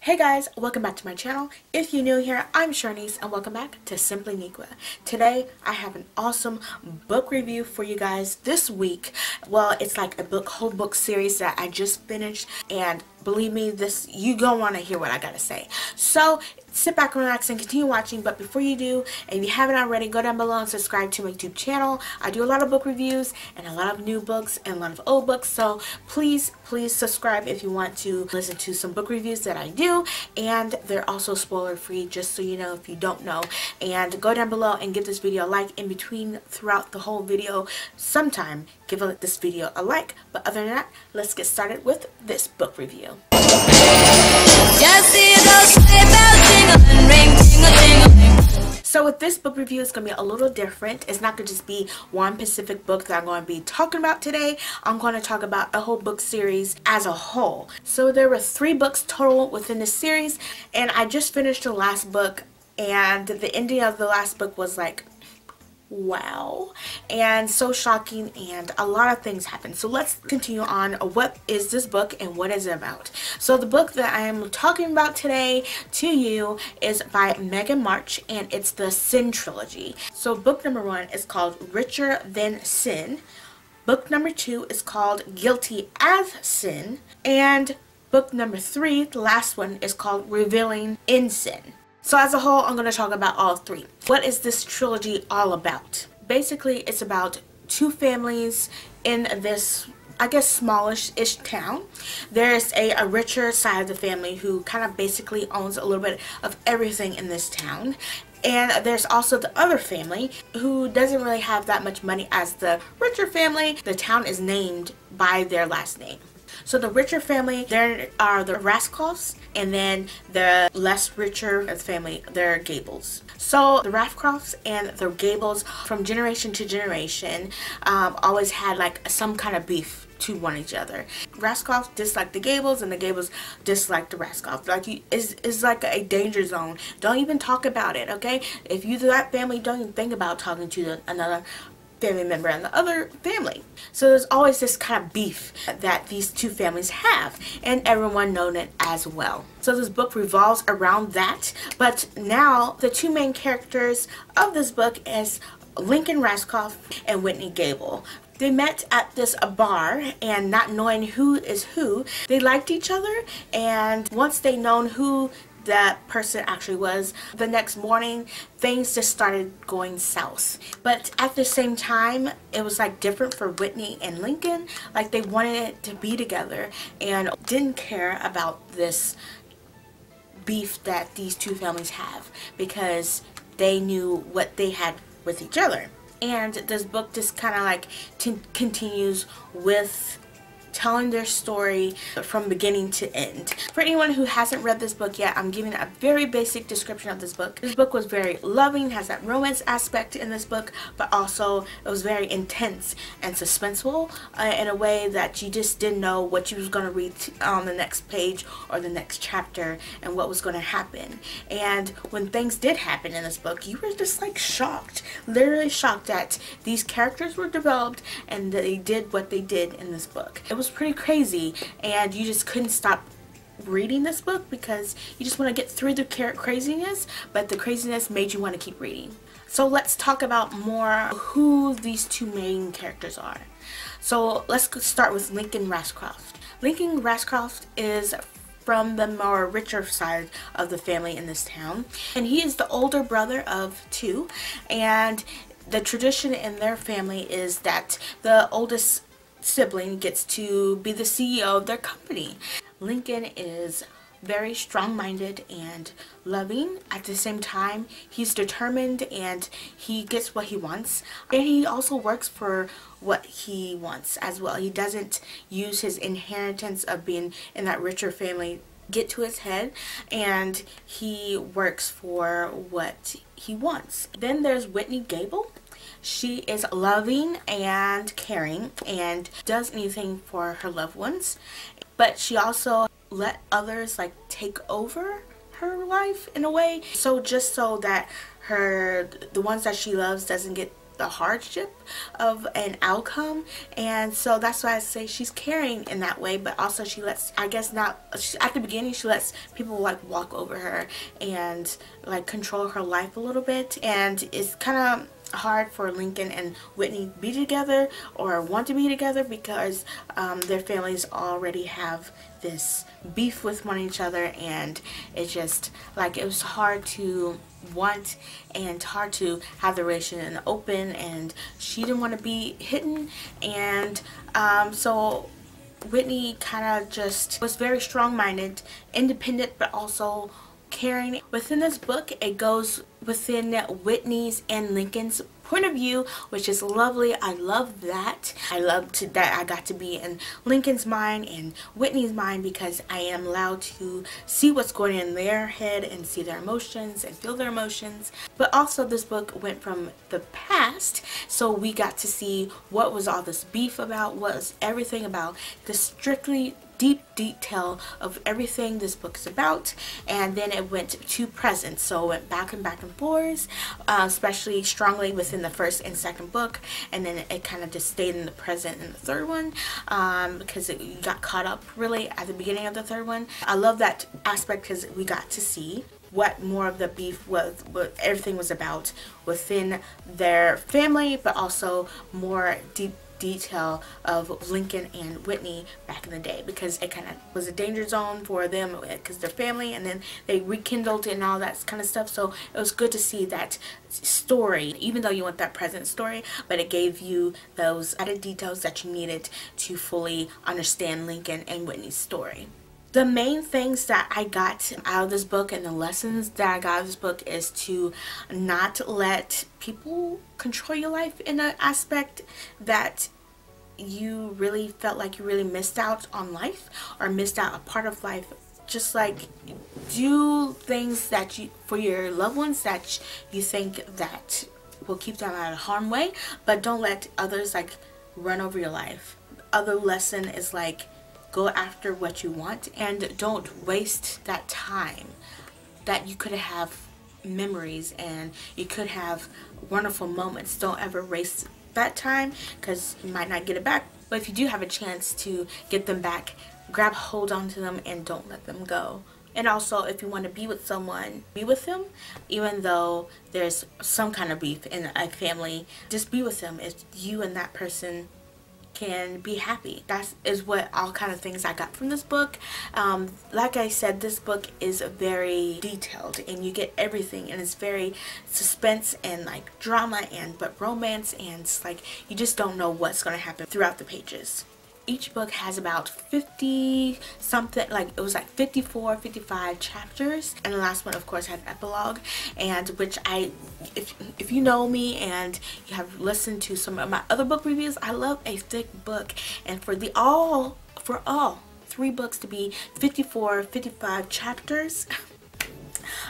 Hey guys, welcome back to my channel. If you're new here, I'm Charniece and welcome back to Simply Ne'qua. Today I have an awesome book review for you guys this week. Well, it's like a whole book series that I just finished, and believe me, you gonna want to hear what I gotta say. So sit back, relax, and continue watching. But before you do, if you haven't already, go down below and subscribe to my YouTube channel. I do a lot of book reviews and a lot of new books and a lot of old books. So please subscribe if you want to listen to some book reviews that I do. And they're also spoiler free, just so you know if you don't know. And go down below and give this video a like. In between, throughout the whole video, sometime give this video a like. But other than that, let's get started with this book review. So with this book review, it's going to be a little different. It's not going to just be one specific book that I'm going to be talking about today. I'm going to talk about a whole book series as a whole. So there were 3 books total within this series, and I just finished the last book, and the ending of the last book was like, wow, and so shocking, and a lot of things happened. So let's continue on what is this book and what is it about. So the book that I am talking about today to you is by Meghan March, and it's the Sin trilogy. So book number 1 is called Richer Than SIN, book number 2 is called Guilty As SIN, and book number 3, the last one, is called Reveling In SIN. So as a whole, I'm going to talk about all 3. What is this trilogy all about? Basically, it's about 2 families in this, I guess, smallish-ish town. There's a richer side of the family who kind of basically owns a little bit of everything in this town. And there's also the other family who doesn't really have that much money as the richer family. The town is named by their last name. So the richer family, there are the Rascrofts, and then the less richer family, they're Gables. So the Rascrofts and the Gables, from generation to generation, always had like some kind of beef to one another. Rascroft disliked the Gables, and the Gables disliked the Rascroft. Like, it's like a danger zone. Don't even talk about it, okay? If you're that family, don't even think about talking to another family member and the other family. So there's always this kind of beef that these 2 families have, and everyone known it as well. So this book revolves around that, but now the 2 main characters of this book is Lincoln Rascroft and Whitney Gable. They met at this bar, and not knowing who is who, they liked each other, and once they known who that person actually was, the next morning things just started going south. But at the same time, it was like different for Whitney and Lincoln. Like, they wanted it to be together and didn't care about this beef that these 2 families have, because they knew what they had with each other. And this book just kind of like continues with telling their story from beginning to end. For anyone who hasn't read this book yet, I'm giving a very basic description of this book. This book was very loving, has that romance aspect in this book, but also it was very intense and suspenseful in a way that you just didn't know what you was going to read on the next page or the next chapter and what was going to happen. And when things did happen in this book, you were just like shocked, literally shocked that these characters were developed and they did what they did in this book. It was pretty crazy, and you just couldn't stop reading this book because you just want to get through the craziness, but the craziness made you want to keep reading. So let's talk about more who these 2 main characters are. So let's start with Lincoln Rascroft. Lincoln Rascroft is from the more richer side of the family in this town, and he is the older brother of 2, and the tradition in their family is that the oldest sibling gets to be the CEO of their company. Lincoln is very strong-minded and loving. At the same time, he's determined and he gets what he wants, and he also works for what he wants as well. He doesn't use his inheritance of being in that richer family get to his head, and he works for what he wants. Then there's Whitney Gable. She is loving and caring and does anything for her loved ones, but she also let others like take over her life in a way, so just so that the ones that she loves doesn't get the hardship of an outcome, and so that's why I say she's caring in that way, but also she lets, I guess not, at the beginning she lets people like walk over her and like control her life a little bit, and it's kind of hard for Lincoln and Whitney to be together or want to be together because their families already have this beef with one another, and it's just like it was hard to want and hard to have the relation open, and she didn't want to be hidden, and so Whitney kind of just was very strong-minded, independent, but also caring. Within this book, it goes within Whitney's and Lincoln's point of view, which is lovely. I love that. I loved that I got to be in Lincoln's mind and Whitney's mind, because I am allowed to see what's going on in their head and see their emotions and feel their emotions. But also this book went from the past, so we got to see what was all this beef about, what was everything about, the strictly deep detail of everything this book's about, and then it went to present, so it went back and forth, especially strongly within the first and second book, and then it kind of just stayed in the present in the third one, because it got caught up really at the beginning of the third one. I love that aspect because we got to see what more of the beef was, what everything was about within their family, but also more deep detail of Lincoln and Whitney back in the day, because it kind of was a danger zone for them because they're family, and then they rekindled and all that kind of stuff, so it was good to see that story, even though you want that present story, but it gave you those added details that you needed to fully understand Lincoln and Whitney's story. The main things that I got out of this book and the lessons that I got out of this book is to not let people control your life in an aspect that you really felt like you really missed out on life or missed out a part of life. Just like do things that you, for your loved ones, that you think that will keep them out of harm's way, but don't let others like run over your life. Other lesson is like, go after what you want and don't waste that time that you could have memories and you could have wonderful moments. Don't ever waste that time because you might not get it back, but if you do have a chance to get them back, grab hold onto them and don't let them go. And also, if you want to be with someone, be with them, even though there's some kind of beef in a family. Just be with them if you and that person can be happy. That is what all kind of things I got from this book. Like I said, this book is very detailed and you get everything, and it's very suspense and like drama and but romance, and it's like you just don't know what's going to happen throughout the pages. Each book has about 50 something, like it was like 54, 55 chapters, and the last one of course had an epilogue, and which I, if you know me and you have listened to some of my other book reviews, I love a thick book, and for all three books to be 54, 55 chapters,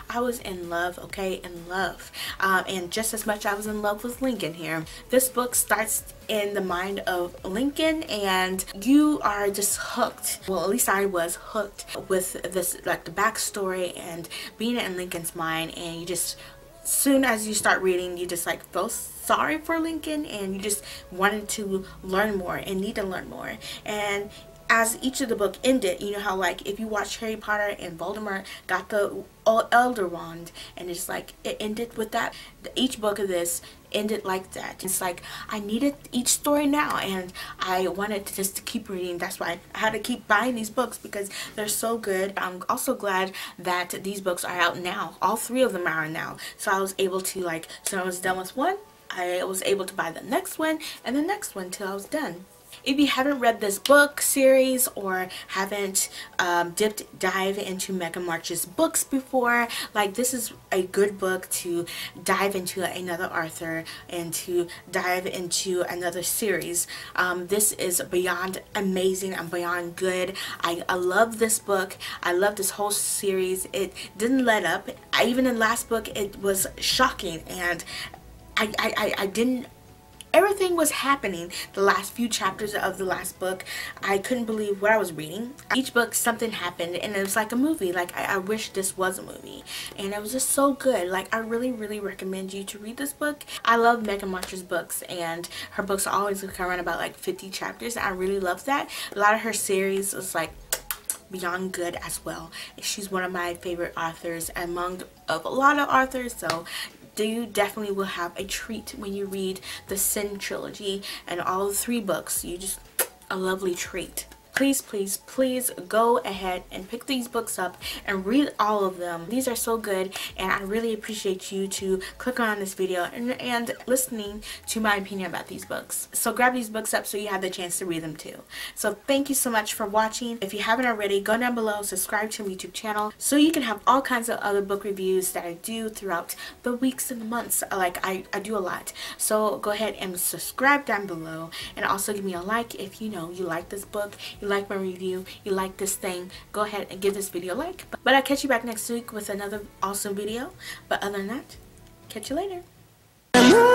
I was in love, okay, in love, and just as much I was in love with Lincoln here. This book starts in the mind of Lincoln, and you are just hooked. Well, at least I was hooked with this, like the backstory and being in Lincoln's mind, and you just, soon as you start reading, you just like feel sorry for Lincoln, and you just wanted to learn more and need to learn more. And as each of the book ended, you know how like if you watch Harry Potter and Voldemort got the Elder Wand, and it's like it ended with that. Each book of this ended like that. It's like I needed each story now, and I wanted to just keep reading. That's why I had to keep buying these books because they're so good. I'm also glad that these books are out now. All three of them are now, so I was able to like, so I was done with one, I was able to buy the next one and the next one till I was done. If you haven't read this book series or haven't dive into Meghan March's books before, like this is a good book to dive into another author and to dive into another series. This is beyond amazing and beyond good. I love this book. I love this whole series. It didn't let up. Even in the last book, it was shocking, and I didn't everything was happening the last few chapters of the last book. I couldn't believe what I was reading. Each book something happened, and it was like a movie. Like I wish this was a movie, and it was just so good. Like I really recommend you to read this book. I love Meghan March's books, and her books always come around about like 50 chapters. I really love that. A lot of her series is like beyond good as well. She's one of my favorite authors among of a lot of authors, so you definitely will have a treat when you read the SIN trilogy and all the 3 books. You just a lovely treat. Please, please, please go ahead and pick these books up and read all of them. These are so good, and I really appreciate you to click on this video and listening to my opinion about these books. So grab these books up so you have the chance to read them too. So thank you so much for watching. If you haven't already, go down below, subscribe to my YouTube channel so you can have all kinds of other book reviews that I do throughout the weeks and the months. Like I do a lot. So go ahead and subscribe down below, and also give me a like if you know you like this book. You like my review, you like this thing, go ahead and give this video a like. But I'll catch you back next week with another awesome video. But other than that, catch you later.